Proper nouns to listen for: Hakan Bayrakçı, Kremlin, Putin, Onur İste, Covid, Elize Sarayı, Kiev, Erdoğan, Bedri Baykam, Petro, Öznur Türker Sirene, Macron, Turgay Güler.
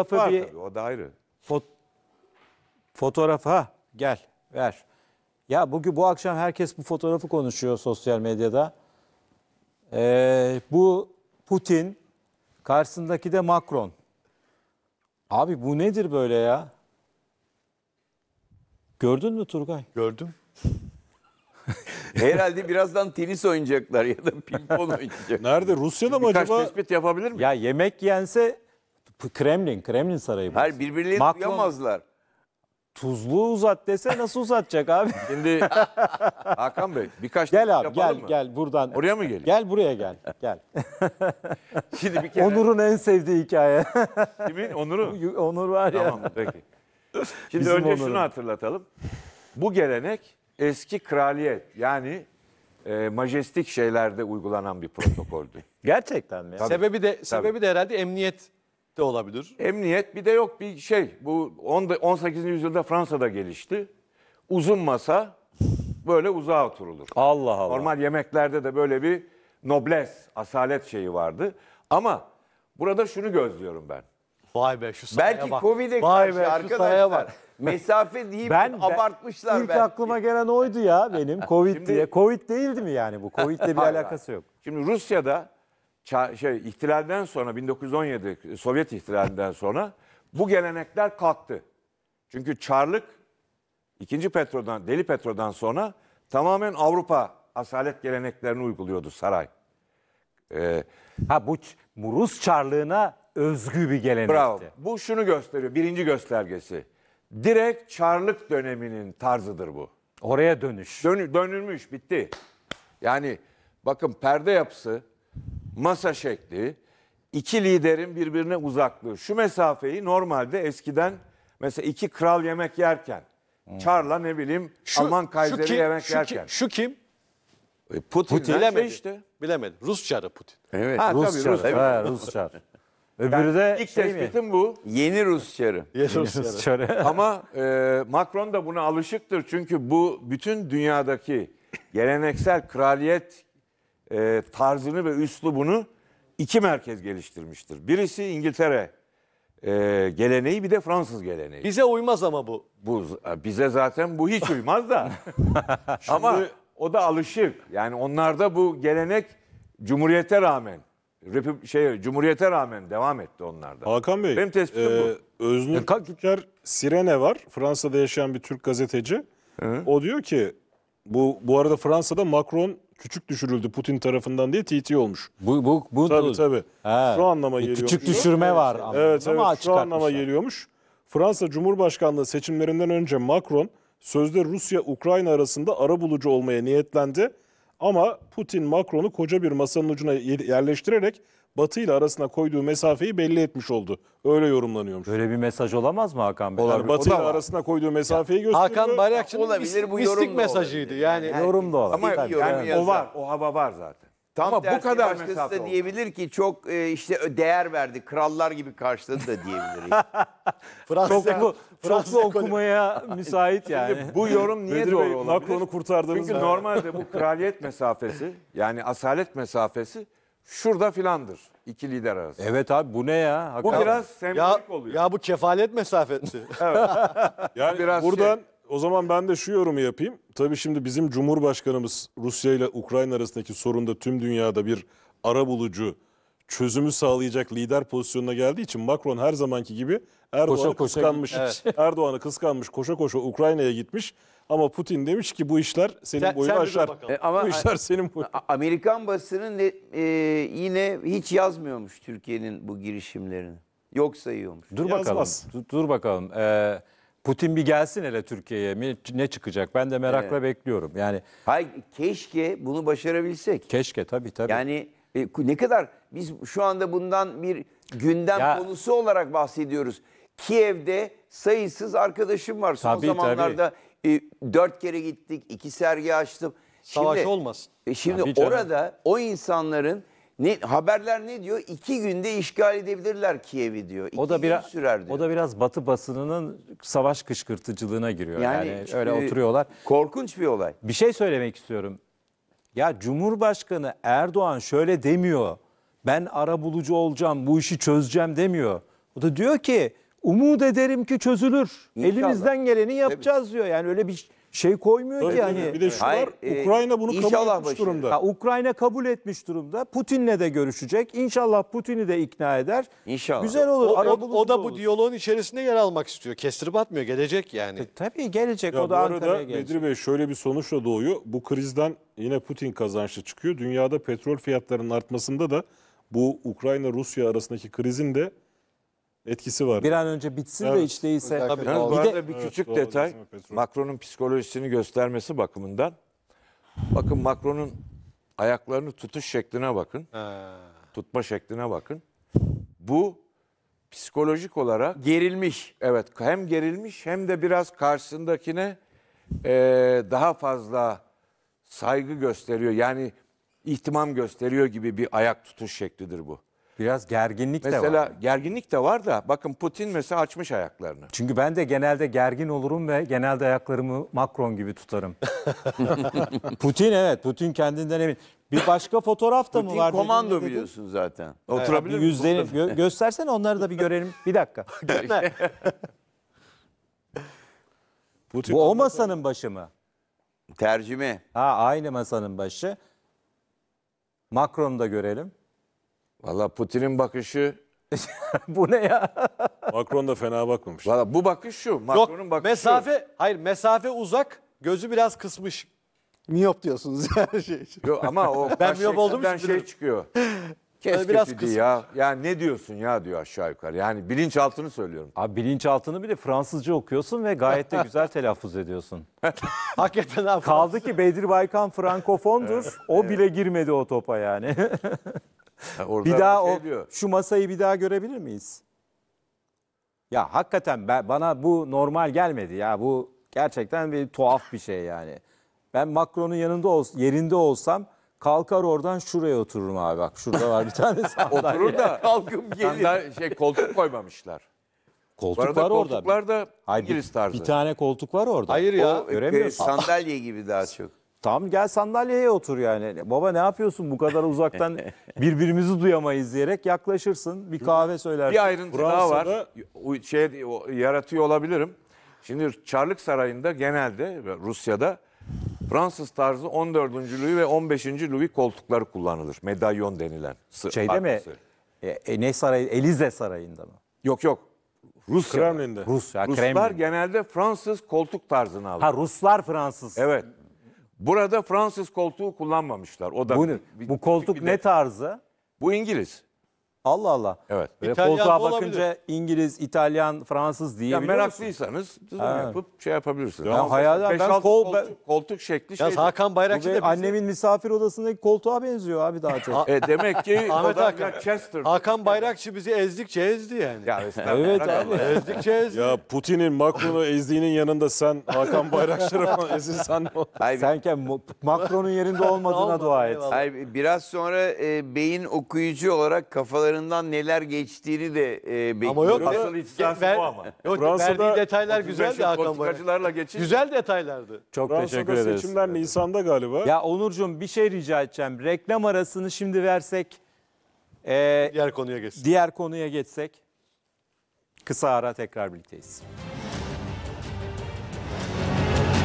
Var bir, tabii, o da ayrı. Fotoğrafa gel ver. Ya bugün bu akşam herkes bu fotoğrafı konuşuyor sosyal medyada. Bu Putin, karşısındaki de Macron. Abi bu nedir böyle ya? Gördün mü Turgay? Gördüm. Herhalde birazdan tenis oynayacaklar ya da ping-pong oynayacaklar. Nerede? Rusya'da mı acaba? Birkaç tespit yapabilir mi? Ya yemek yense Kremlin Sarayı. Hayır, birbirlerini duyamazlar. Tuzluğu uzat dese nasıl uzatacak abi? Şimdi Hakan Bey birkaç gel abi gel buradan. Oraya mı gelin? Gel buraya gel. Şimdi bir kere... Onur'un en sevdiği hikaye. Kimin? Onur'u? Onur var ya. Tamam peki. Şimdi bizim önce Onur'un. Şunu hatırlatalım. Bu gelenek eski kraliyet yani majestik şeylerde uygulanan bir protokoldü. Gerçekten mi? Tabii. Sebebi de herhalde emniyet. De olabilir. Emniyet bir de yok bir şey. Bu 18. yüzyılda Fransa'da gelişti. Uzun masa böyle uzağa oturulur. Allah Allah. Normal yemeklerde de böyle bir nobles, asalet şeyi vardı. Ama burada şunu gözlüyorum ben. Vay be şu sayıya belki bak. Belki Covid'e karşı arkadaşlar mesafe deyip abartmışlar. İlk aklıma gelen oydu ya benim Covid şimdi, diye. Covid değildi mi yani bu? Covid'le bir alakası yok. Şimdi Rusya'da ihtilalden sonra 1917 Sovyet ihtilalinden sonra bu gelenekler kalktı. Çünkü Çarlık 2. Petro'dan, Deli Petro'dan sonra tamamen Avrupa asalet geleneklerini uyguluyordu saray. Bu Rus Çarlığına özgü bir gelenekti. Bravo. Bu şunu gösteriyor. Birinci göstergesi. Direkt Çarlık döneminin tarzıdır bu. Oraya dönüş. Dönülmüş. Bitti. Yani bakın perde yapısı, masa şekli, iki liderin birbirine uzaklığı. Şu mesafeyi normalde eskiden mesela iki kral yemek yerken, Çarla ne bileyim Alman kayseri yemek yerken. Şu kim? Putin. Bilemedi. İşte. Bilemedi. Rus Çarı Putin. Evet. Rus Çarı. Öbürü de ilk tespitim bu. Yeni Rus Çarı. Ama Macron da buna alışıktır. Çünkü bu bütün dünyadaki geleneksel kraliyet tarzını ve üslubunu iki merkez geliştirmiştir. Birisi İngiltere geleneği, bir de Fransız geleneği. Bize uymaz ama bu. Bize zaten bu hiç uymaz da. Ama o da alışık. Yani onlarda bu gelenek Cumhuriyete rağmen, Cumhuriyete rağmen devam etti onlarda. Hakan Bey, benim tespitim bu. Öznur Türker Sirene var. Fransa'da yaşayan bir Türk gazeteci. Hı. O diyor ki bu arada Fransa'da Macron küçük düşürüldü Putin tarafından diye TT olmuş. Bu tabii. He. Şu anlama geliyor. Küçük düşürme var ama. Evet, evet. Şu anlama geliyormuş. Fransa Cumhurbaşkanlığı seçimlerinden önce Macron sözde Rusya-Ukrayna arasında arabulucu olmaya niyetlendi ama Putin Macron'u koca bir masanın ucuna yerleştirerek Batı ile arasına koyduğu mesafeyi belli etmiş oldu. Öyle yorumlanıyormuş. Böyle bir mesaj olamaz mı Hakan Bey? Olur, Batı ile arasına koyduğu mesafeyi gösteriyor. Hakan Bayrakçı'nın mistik mesajıydı. Yani yorum da olabilir. Ama o var. O hava var zaten. Tam ama bu kadar mesafe da diyebilir ki çok işte değer verdi. Krallar gibi karşıladı da diyebilir. Fransız okumaya müsait yani. Şimdi bu yorum niye doğru olabilir? Macron'u kurtardığınız. Çünkü normalde bu kraliyet mesafesi yani asalet mesafesi şurada filandır. İki lider arası. Evet abi bu ne ya? Hakikaten. Bu biraz sembolik oluyor. Ya bu kefalet mesafesi. Evet. Yani biraz buradan o zaman ben de şu yorumu yapayım. Tabii şimdi bizim Cumhurbaşkanımız Rusya ile Ukrayna arasındaki sorunda tüm dünyada bir arabulucu çözümü sağlayacak lider pozisyonuna geldiği için Macron her zamanki gibi Erdoğan'ı kıskanmış koşa koşa Ukrayna'ya gitmiş. Ama Putin demiş ki bu işler senin boyunu aşar. Ama bu işler senin boyunu. Amerikan basının yine hiç yazmıyormuş Türkiye'nin bu girişimlerini. Yok sayıyormuş. Dur bakalım. Putin bir gelsin hele Türkiye'ye. Ne çıkacak? Ben de merakla bekliyorum. Yani hayır, keşke bunu başarabilsek. Keşke tabii. Yani ne kadar biz şu anda bundan bir gündem konusu olarak bahsediyoruz. Kiev'de sayısız arkadaşım var son zamanlarda. Tabii. 4 kere gittik, 2 sergi açtım. Savaş olmasın. Şimdi orada o insanların haberler ne diyor? 2 günde işgal edebilirler Kiev'i diyor. 2 gün sürer diyor. O da biraz Batı basınının savaş kışkırtıcılığına giriyor. Yani öyle oturuyorlar. Korkunç bir olay. Bir şey söylemek istiyorum. Ya Cumhurbaşkanı Erdoğan şöyle demiyor. Ben arabulucu olacağım, bu işi çözeceğim demiyor. O da diyor ki umut ederim ki çözülür. İnşallah. Elimizden geleni yapacağız diyor. Yani öyle bir şey koymuyor ki hani. Bir de şu var, Ukrayna bunu kabul etmiş durumda. Ha, Ukrayna kabul etmiş durumda. Putin'le de görüşecek. İnşallah Putin'i de ikna eder. İnşallah. Güzel olur. O da bu diyaloğun içerisinde yer almak istiyor. Kestirip atmıyor. Gelecek yani. Tabii gelecek. Ya o da Ankara'ya gelecek. Bedri Bey, şöyle bir sonuçla doğuyor. Bu krizden yine Putin kazançlı çıkıyor. Dünyada petrol fiyatlarının artmasında da bu Ukrayna-Rusya arasındaki krizin de etkisi var. Bir an önce bitsin de hiç değilse. Tabii. Yani bir de bir küçük detay. Macron'un psikolojisini göstermesi bakımından. Bakın Macron'un ayaklarını tutuş şekline bakın. Tutma şekline bakın. Bu psikolojik olarak gerilmiş. Evet, hem gerilmiş hem de biraz karşısındakine daha fazla saygı gösteriyor. Yani ihtimam gösteriyor gibi bir ayak tutuş şeklidir bu. Biraz gerginlik de var. Mesela gerginlik de var da bakın Putin mesela açmış ayaklarını. Çünkü ben de genelde gergin olurum ve genelde ayaklarımı Macron gibi tutarım. Putin evet, Putin kendinden emin. Bir başka fotoğraf da mı var? Putin komando biliyorsun zaten. Oturabilir misin? Göstersene onları da bir görelim. Bir dakika. Putin, bu o masanın başı mı? Tercüme. Ha, aynı masanın başı. Macron'u da görelim. Valla Putin'in bakışı... Bu ne ya? Macron da fena bakmamış. Valla bu bakış şu. Macron'un bakışı... Mesafe, hayır, mesafe uzak, gözü biraz kısmış. Miyop diyorsunuz her şey için. Yok ama o ben miyop olduğum şey çıkıyor. Kes biraz kısmış. Ya. Yani ne diyorsun ya diyor aşağı yukarı. Yani bilinçaltını söylüyorum. Abi bilinçaltını bile Fransızca okuyorsun ve gayet de güzel telaffuz ediyorsun. Hakikaten abi. Kaldı ki Bedri Baykam Frankofondur. Evet, o bile girmedi o topa yani. Bir daha şey şu masayı bir daha görebilir miyiz? Ya hakikaten bana bu normal gelmedi ya, bu gerçekten bir tuhaf bir şey yani. Ben Macron'un yerinde olsam kalkar oradan şuraya otururum abi, bak şurada var bir tane sandalye. Oturur da kalkıp gelir. Koltuk koymamışlar. Koltuk var orada. Koltuklar da İngiliz tarzı. Bir tane koltuk var orada. Hayır ya, göremiyorsun. Sandalye gibi daha çok. Tamam, gel sandalyeye otur yani. Baba ne yapıyorsun bu kadar uzaktan, birbirimizi duyamayız diyerek yaklaşırsın. Bir kahve söylersin. Bir ayrıntı daha var. Şey, yaratıyor olabilirim. Şimdi Çarlık Sarayı'nda genelde Rusya'da Fransız tarzı 14. Louis ve 15. Louis koltukları kullanılır. Medalyon denilen. Şeyde arkası. Mi? Ne sarayı? Elize Sarayı'nda mı? Yok yok. Rusya. Kremlin'de. Ruslar Kremlin. Genelde Fransız koltuk tarzını alır. Ha, Ruslar Fransız. Evet. Burada Fransız koltuğu kullanmamışlar. O da bu koltuk ne tarzı? Bu İngiliz. Allah Allah. Evet. Koltuğa bakınca olabilir. İngiliz, İtalyan, Fransız diye biliyorsunuz. Meraklıysanız yapıp şey yapabilirsiniz. Ya hayal ben koltuk şekli şey. Hakan Bayrakçı da annemin misafir odasındaki koltuğa benziyor abi daha çok. Demek ki Ahmet Hakan. Hakan Bayrakçı bizi ezdikçe ezdi yani. Ya evet abi. Ezdikçe ezdi. Ya Putin'in Macron'u ezdiğinin yanında sen Hakan Bayrakçı'nı falan ezilsen senken Macron'un yerinde olmadığına dua et. Biraz sonra beyin okuyucu olarak kafaları neler geçtiğini de bekliyorum. Ama yok. Asıl istisnası bu ama. Yok, verdiği detaylar güzeldi Hakan Bayrakçı'yla geçin. Güzel detaylardı. Çok teşekkür ederiz. Fransa'da seçimler Nisan'da galiba. Ya Onurcuğum bir şey rica edeceğim. Reklam arasını şimdi versek. Diğer konuya geçsek. Kısa ara tekrar birlikteyiz.